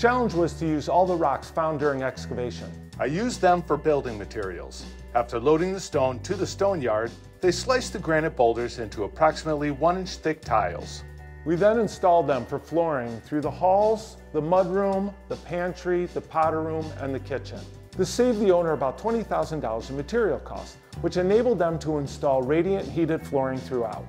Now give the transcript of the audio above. challenge was to use all the rocks found during excavation. I used them for building materials. After loading the stone to the stone yard, they sliced the granite boulders into approximately 1-inch thick tiles. We then installed them for flooring through the halls, the mudroom, the pantry, the powder room, and the kitchen. This saved the owner about $20,000 in material costs, which enabled them to install radiant heated flooring throughout.